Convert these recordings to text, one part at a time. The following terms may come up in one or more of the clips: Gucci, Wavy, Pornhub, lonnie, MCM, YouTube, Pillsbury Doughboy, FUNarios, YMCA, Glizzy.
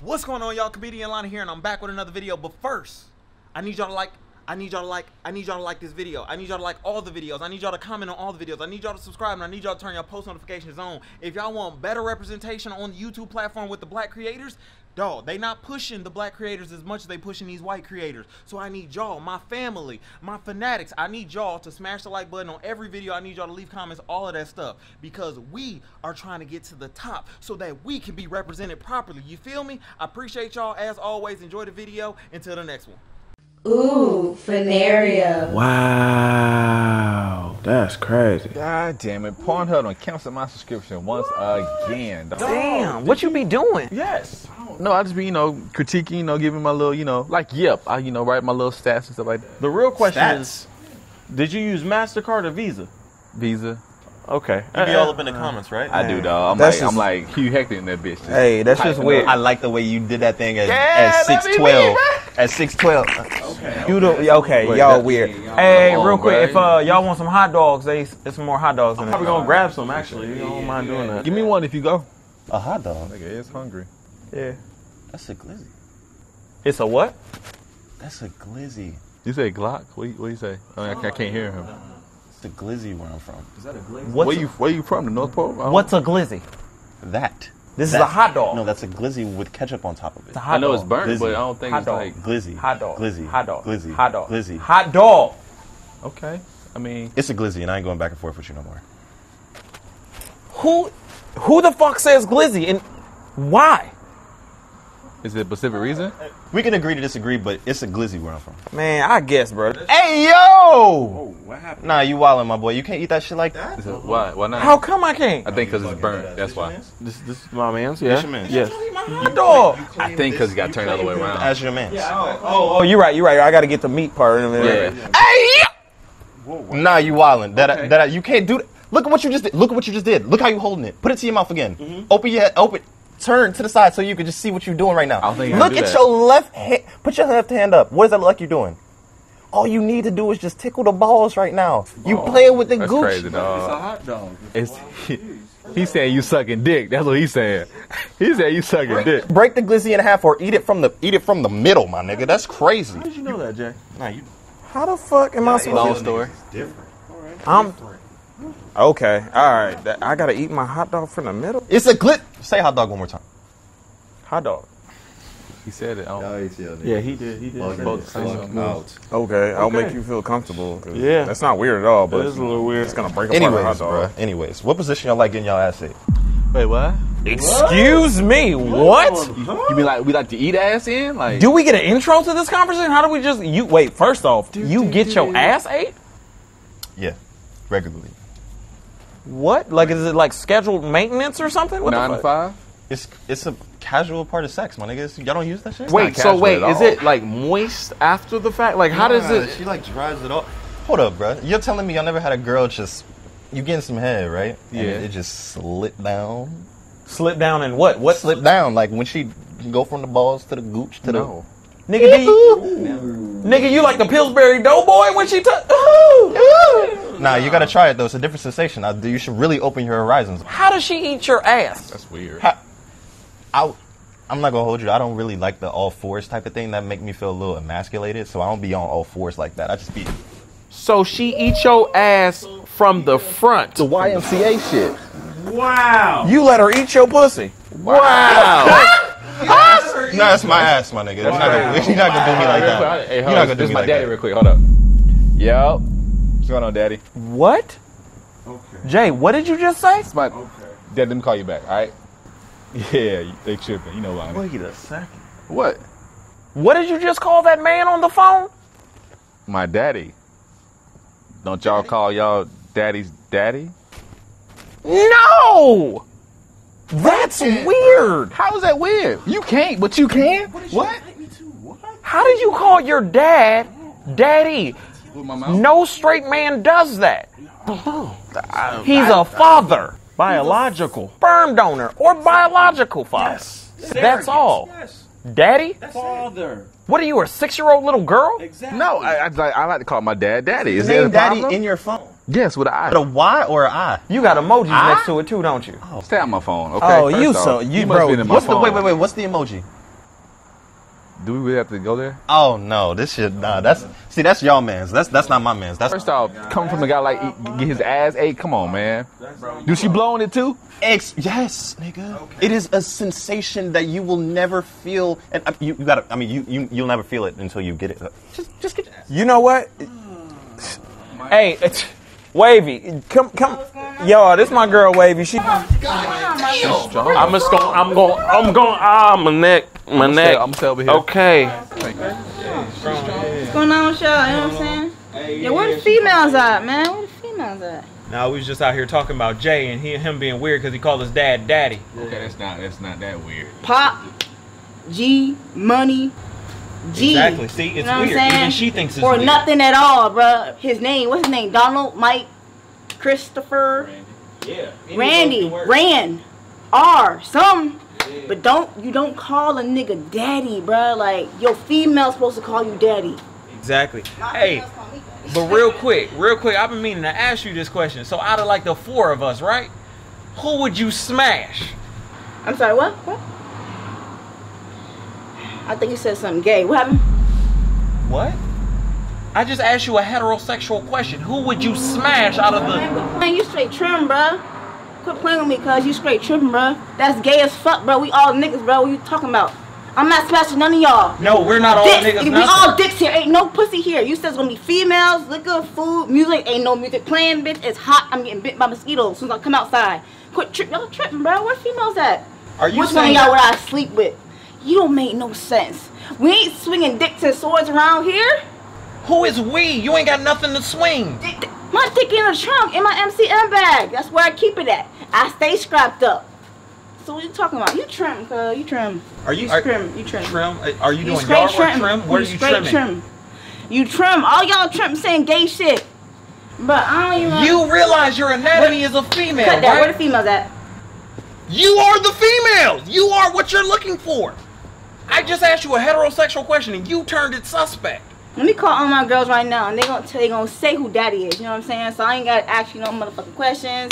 What's going on, y'all? Comedian Lonnie here, and I'm back with another video. But first, I need y'all to like this video. I need y'all to like all the videos. I need y'all to comment on all the videos. I need y'all to subscribe, and I need y'all to turn your post notifications on. If y'all want better representation on the YouTube platform with the black creators, dog, they not pushing the black creators as much as they pushing these white creators. So I need y'all, my family, my fanatics, I need y'all to smash the like button on every video. I need y'all to leave comments, all of that stuff, because we are trying to get to the top so that we can be represented properly. You feel me? I appreciate y'all. As always, enjoy the video. Until the next one. Ooh, Funarios. Wow, that's crazy. God damn it. Pornhub done canceled my subscription once again. Damn, what you be doing? Yes. No, I just be, you know, critiquing, you know, giving my little, you know, like, yep, I, you know, write my little stats and stuff like that. The real question is, did you use MasterCard or Visa? Visa. Okay. You be all up in the comments, right? I do, dog. I'm like Hugh Hector in that bitch. Hey, that's just weird. I like the way you did that thing at 6:12. At 6:12. Okay, y'all weird. Hey, real quick, if y'all want some hot dogs, there's some more hot dogs in there. I'm probably gonna grab some, actually. You don't mind doing that. Give me one if you go. A hot dog? Nigga, it's hungry. Yeah. That's a glizzy. It's a what? That's a glizzy. You say Glock? What do you say? I can't hear him. It's a glizzy where I'm from. Is that a glizzy? Where you from, the North Pole? What's a glizzy? That. This is a hot dog. No, that's a glizzy with ketchup on top of it. I know it's burnt, glizzy. But I don't think it's like glizzy. Hot dog. Glizzy. Hot dog. Glizzy. Hot dog. Glizzy. Hot dog. Okay. I mean, it's a glizzy, and I ain't going back and forth with you no more. Who the fuck says glizzy, and why? Is it a specific reason? We can agree to disagree, but it's a glizzy where I'm from. Man, I guess, bro. Hey, yo! Oh, what happened? Nah, you wildin', my boy. You can't eat that shit like that. Why? Why not? How come I can't? I think because it's burnt. That's why. This is my man's. Yeah. That's your man's. Yes. My hot dog. I think because it got turned the other way around. That's your man's. Yeah, oh, you're right. You're right. I got to get the meat part in a minute. Yeah. Hey, yo! Whoa, nah, you wildin'. You can't do that. Look at what you just did. Look at what you just did. Look how you holding it. Put it to your mouth again. Mm-hmm. Open your head. Open. Turn to the side so you can just see what you're doing right now. Look at your left hand. Put your left hand up. What does that look like you're doing? All you need to do is just tickle the balls right now. You playing with the Gucci. Crazy, dog. It's a hot dog. He's saying you sucking dick. That's what he's saying. He said you sucking dick. Break the glizzy in half or eat it from the middle, my nigga. That's crazy. How did you know that, Jay? Nah, you. How the fuck am I supposed to know? It's different. All right. Okay, alright. I gotta eat my hot dog from the middle? It's a glitch. Say hot dog one more time. Hot dog. He said it. Yeah, he did. Okay, I'll make you feel comfortable. Yeah. That's not weird at all, but it's a little weird. It's gonna break apart hot dog. Bro, anyways, what position y'all like getting y'all ass ate? Wait, what? Excuse me, what? You mean like we like to eat ass in? Like, do we get an intro to this conversation? How do we just wait, first off, you get your ass ate? Yeah. Regularly. What? Like, is it like scheduled maintenance or something? What 9 to 5? It's a casual part of sex, my nigga. Y'all don't use that shit? Wait, is it like moist after the fact? Like, how does it? She like dries it off. Hold up, bro. You're telling me y'all never had a girl just, you getting some head, right? Yeah. And it just slipped down. Slipped down and what? What slipped down? Like when she go from the balls to the gooch to the. Nigga, nigga, you like the Pillsbury Doughboy when she took. Nah, you gotta try it though. It's a different sensation. You should really open your horizons. How does she eat your ass? That's weird. I'm not gonna hold you. I don't really like the all fours type of thing. That make me feel a little emasculated. So I don't be on all fours like that. I just be. So she eats your ass from the front. The YMCA shit. Wow. You let her eat your pussy. Wow. No, that's my ass, my nigga. You're not gonna do me like that. Hey, hold on. This is my daddy real quick. Hold up. Yo. What's going on, daddy? What? Okay. Jay, what did you just say? Dad, let me call you back, all right? Yeah, they tripping. You know what I mean. Wait a second. What? What did you just call that man on the phone? My daddy. Don't y'all call y'all daddy's daddy? No! That's weird. How is that weird? You can't, but you can. What? How did you call your dad daddy? No straight man does that. He's a father. Biological. Sperm donor or biological father. Yes. That's all. Yes. Daddy? Father. What are you, a 6-year-old little girl? Exactly. No, I like to call my dad daddy. Is there a problem? Daddy in your phone. Yes, with an I. With a Y or an I? You got emojis next to it too, don't you? Oh. Stay on my phone, okay? Oh, you must be in my phone. Wait, wait, wait. What's the emoji? Do we really have to go there? Oh no, this shit, nah. That's y'all man's. That's not my man's. That's first off, coming from a guy like get his ass ate. Come on, man. Do she blowing it too? Yes, nigga. Okay. It is a sensation that you will never feel, and you gotta. I mean, you'll never feel it until you get it. Just get. You know what? Hey, it's Wavy, come. Yo, this my girl Wavy. She. I'm going. My neck. I'm still over here. Okay. What's going on with y'all? You know what I'm saying? Yeah, where the females at, man? Where the females at? Nah, we was just out here talking about Jay and him being weird because he called his dad daddy. Okay, that's not that weird. Pop, G, money, G. Exactly. See, it's you know weird. Even she thinks it's weird. Or nothing at all, bro. His name. What's his name? Donald, Mike, Christopher. Randy. Yeah. Randy. Rand. R. Some. But you don't call a nigga daddy, bruh. Like, your female's supposed to call you daddy. Exactly. Hey, but real quick, I've been meaning to ask you this question. So out of like the four of us, right? Who would you smash? I'm sorry, what? What? I think you said something gay. What happened? What? I just asked you a heterosexual question. Who would you smash out of the... Man, you straight trim, bruh. Quit playing with me, cuz you straight tripping, bro. That's gay as fuck, bro. We all niggas, bro. What you talking about? I'm not smashing none of y'all. No, we're not all dicks. Niggas. We all dicks here. Ain't no pussy here. You said it's gonna be females, liquor, food, music. Ain't no music playing, bitch. It's hot. I'm getting bit by mosquitoes as soon as I come outside. Quit tripping. Y'all tripping, bro. Where females at? Are you? Which one of y'all would I sleep with? You don't make no sense. We ain't swinging dicks and swords around here. Who is we? You ain't got nothing to swing. My dick in a trunk in my MCM bag. That's where I keep it at. I stay scrapped up. So what you talking about? You trim, cuz. You trim. Are you trim? You trim. Are you doing yard work trim? What are you trimming? Trim. You trim. All y'all trim saying gay shit. But I don't even know. You realize your anatomy is a female, cut that. Right? Where the females at? You are the females. You are what you're looking for. I just asked you a heterosexual question and you turned it suspect. Let me call all my girls right now, and they gonna say who daddy is. You know what I'm saying? So I ain't gotta ask you no motherfucking questions.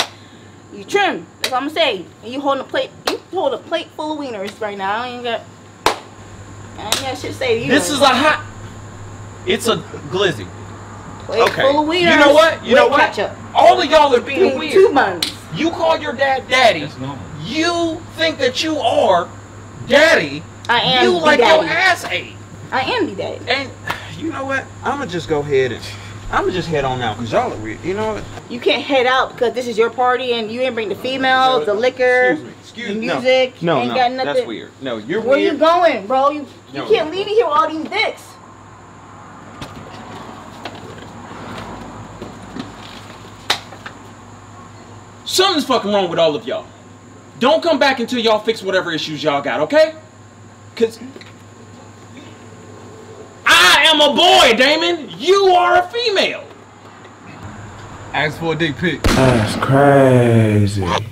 You trim. That's all I'm gonna say. And you hold a plate full of wieners right now. I ain't got shit to say to you. This is a hot. It's a glizzy. Plate okay. Full of wieners. You know what? You know what? Ketchup. All of y'all are being weird. 2 months. You call your dad daddy. That's normal. You think that you are daddy. I am. You like daddy. Your ass ate. I am the daddy. And you know what? I'ma just go ahead and I'ma just head on out because y'all are weird. You know what? You can't head out because this is your party and you didn't bring the females, the liquor, the music. No, ain't got nothing. That's weird. No, you're weird. Where you going, bro? You can't leave me here with all these dicks. Something's fucking wrong with all of y'all. Don't come back until y'all fix whatever issues y'all got, okay? Cause I'm a boy, Damon. You are a female. Ask for a dick pic. That's crazy.